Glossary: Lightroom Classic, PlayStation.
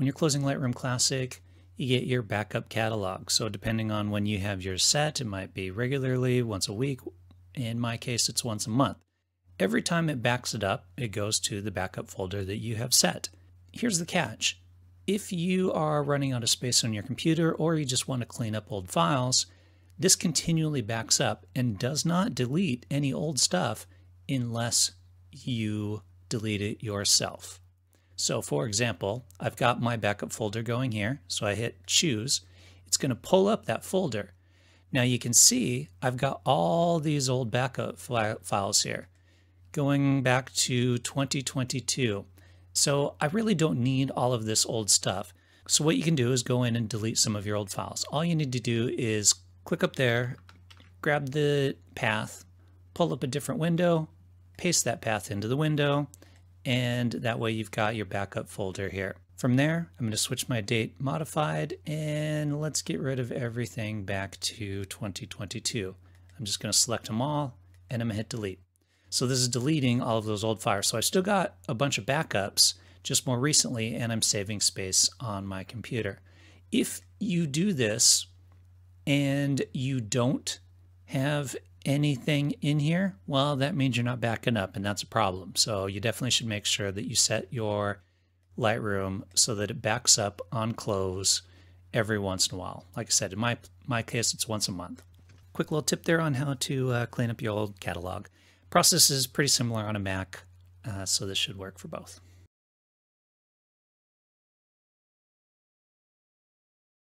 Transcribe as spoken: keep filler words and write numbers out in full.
When you're closing Lightroom Classic, you get your backup catalog. So depending on when you have yours set, it might be regularly, once a week. In my case, it's once a month. Every time it backs it up, it goes to the backup folder that you have set. Here's the catch. If you are running out of space on your computer or you just want to clean up old files, this continually backs up and does not delete any old stuff unless you delete it yourself. So for example, I've got my backup folder going here. So I hit choose. It's going to pull up that folder. Now you can see I've got all these old backup files here, going back to twenty twenty-two. So I really don't need all of this old stuff. So what you can do is go in and delete some of your old files. All you need to do is click up there, grab the path, pull up a different window, paste that path into the window, and that way you've got your backup folder here. From there, I'm going to switch my date modified, and let's get rid of everything back to twenty twenty-two. I'm just going to select them all, and I'm going to hit delete. So this is deleting all of those old files. So I still got a bunch of backups just more recently, and I'm saving space on my computer. If you do this and you don't have anything in here, well, that means you're not backing up, and that's a problem. So you definitely should make sure that you set your Lightroom so that it backs up on close every once in a while. Like I said, in my, my case, it's once a month. Quick little tip there on how to uh, clean up your old catalog. Process is pretty similar on a Mac, uh, so this should work for both.